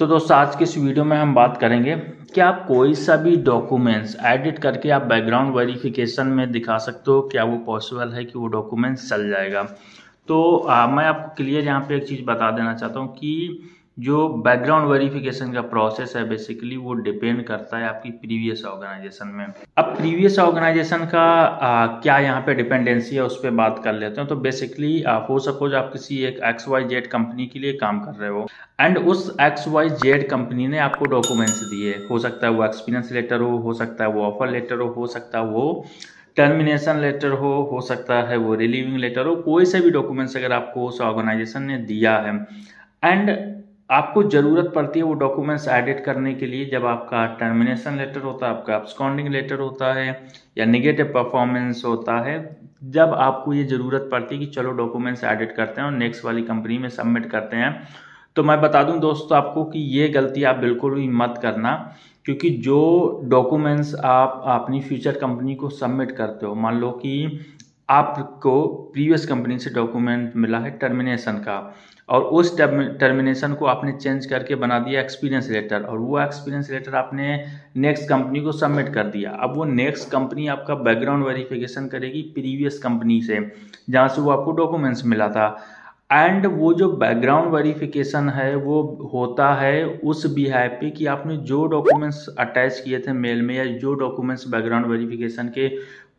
तो दोस्तों आज के इस वीडियो में हम बात करेंगे कि आप कोई सा भी डॉक्यूमेंट्स एडिट करके आप बैकग्राउंड वेरिफिकेशन में दिखा सकते हो, क्या वो पॉसिबल है कि वो डॉक्यूमेंट्स चल जाएगा। तो मैं आपको क्लियर यहाँ पे एक चीज़ बता देना चाहता हूँ कि जो बैकग्राउंड वेरिफिकेशन का प्रोसेस है बेसिकली वो डिपेंड करता है आपकी प्रीवियस ऑर्गेनाइजेशन में। अब प्रीवियस ऑर्गेनाइजेशन का क्या यहाँ पे डिपेंडेंसी है उस पर बात कर लेते हैं। तो बेसिकली फॉर सपोज आप किसी एक XYZ कंपनी के लिए काम कर रहे हो एंड उस XYZ कंपनी ने आपको डॉक्यूमेंट्स दिए, हो सकता है वो एक्सपीरियंस लेटर हो सकता है वो ऑफर लेटर हो सकता है वो टर्मिनेशन लेटर हो सकता है वो रिलीविंग लेटर हो, कोई से भी डॉक्यूमेंट्स अगर आपको उस ऑर्गेनाइजेशन ने दिया है एंड आपको ज़रूरत पड़ती है वो डॉक्यूमेंट्स एडिट करने के लिए। जब आपका टर्मिनेशन लेटर होता है, आपका एब्सकॉन्डिंग लेटर होता है या नेगेटिव परफॉर्मेंस होता है, जब आपको ये ज़रूरत पड़ती है कि चलो डॉक्यूमेंट्स एडिट करते हैं और नेक्स्ट वाली कंपनी में सबमिट करते हैं, तो मैं बता दूं दोस्तों आपको कि ये गलती आप बिल्कुल भी मत करना, क्योंकि जो डॉक्यूमेंट्स आप अपनी फ्यूचर कंपनी को सबमिट करते हो, मान लो कि आपको प्रीवियस कंपनी से डॉक्यूमेंट मिला है टर्मिनेशन का और उस टर्मिनेशन को आपने चेंज करके बना दिया एक्सपीरियंस लेटर और वो एक्सपीरियंस लेटर आपने नेक्स्ट कंपनी को सबमिट कर दिया। अब वो नेक्स्ट कंपनी आपका बैकग्राउंड वेरिफिकेशन करेगी प्रीवियस कंपनी से जहाँ से वो आपको डॉक्यूमेंट्स मिला था, एंड वो जो बैकग्राउंड वेरिफिकेशन है वो होता है उस बिहाइव पे कि आपने जो डॉक्यूमेंट्स अटैच किए थे मेल में या जो डॉक्यूमेंट्स बैकग्राउंड वेरिफिकेशन के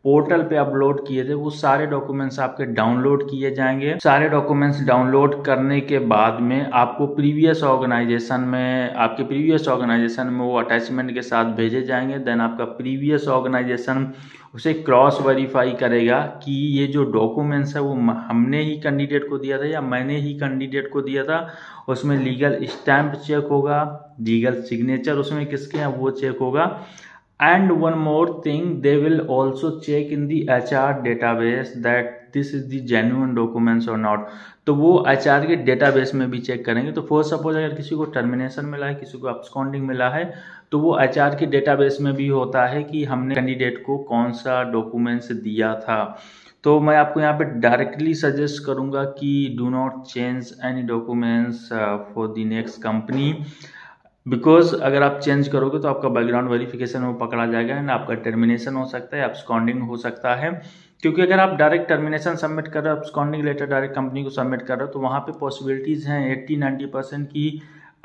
पोर्टल पे अपलोड किए थे वो सारे डॉक्यूमेंट्स आपके डाउनलोड किए जाएंगे। सारे डॉक्यूमेंट्स डाउनलोड करने के बाद में आपको आपके प्रीवियस ऑर्गेनाइजेशन में वो अटैचमेंट के साथ भेजे जाएंगे। देन आपका प्रीवियस ऑर्गेनाइजेशन उसे क्रॉस वेरीफाई करेगा कि ये जो डॉक्यूमेंट्स है वो हमने ही कैंडिडेट को दिया था या मैंने ही कैंडिडेट को दिया था। उसमें लीगल स्टैम्प चेक होगा, लीगल सिग्नेचर उसमें किसके हैं वो चेक होगा, and one more thing they will also check in the HR database that this is the genuine documents or not। तो वो HR के डेटाबेस में भी चेक करेंगे। तो फॉर सपोज अगर किसी को टर्मिनेशन मिला है, किसी को एब्सकॉन्डिंग मिला है, तो वो HR के डेटाबेस में भी होता है कि हमने कैंडिडेट को कौन सा डॉक्यूमेंट्स दिया था। तो मैं आपको यहाँ पे डायरेक्टली सजेस्ट करूँगा कि do not change any documents for the next company, because अगर आप चेंज करोगे तो आपका बैकग्राउंड वेरिफिकेशन वो पकड़ा जाएगा एंड आपका टर्मिनेशन हो सकता है, एब्सकॉन्डिंग हो सकता है। क्योंकि अगर आप डायरेक्ट टर्मिनेशन सबमिट कर रहे हो, एब्सकॉन्डिंग लेटर डायरेक्ट कंपनी को सबमिट कर रहे हो, तो वहाँ पे पॉसिबिलिटीज़ हैं 80-90% की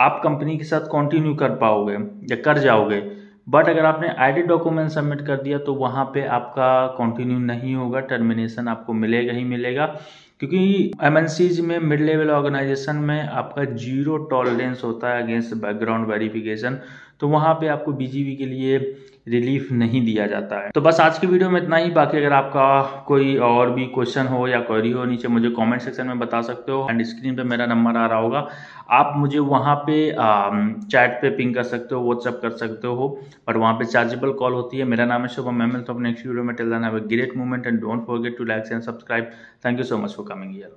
आप कंपनी के साथ कंटिन्यू कर पाओगे या कर जाओगे। बट अगर आपने एडिट डॉक्यूमेंट सबमिट कर दिया तो वहाँ पे आपका कंटिन्यू नहीं होगा, टर्मिनेशन आपको मिलेगा ही मिलेगा, क्योंकि MNCs में मिड लेवल ऑर्गेनाइजेशन में आपका 0 टॉलरेंस होता है अगेंस्ट बैकग्राउंड वेरिफिकेशन। तो वहाँ पे आपको BGV के लिए रिलीफ नहीं दिया जाता है। तो बस आज की वीडियो में इतना ही। बाकी अगर आपका कोई और भी क्वेश्चन हो या क्वेरी हो नीचे मुझे कमेंट सेक्शन में बता सकते हो एंड स्क्रीन पे मेरा नंबर आ रहा होगा, आप मुझे वहाँ पे चैट पे पिंग कर सकते हो, व्हाट्सअप कर सकते हो, बट वहाँ पे चार्जेबल कॉल होती है। मेरा नाम है शुभम महमल। तो अपने नेक्स्ट वीडियो में till then have a great moment and don't forget to like and subscribe. Thank you so much for coming here.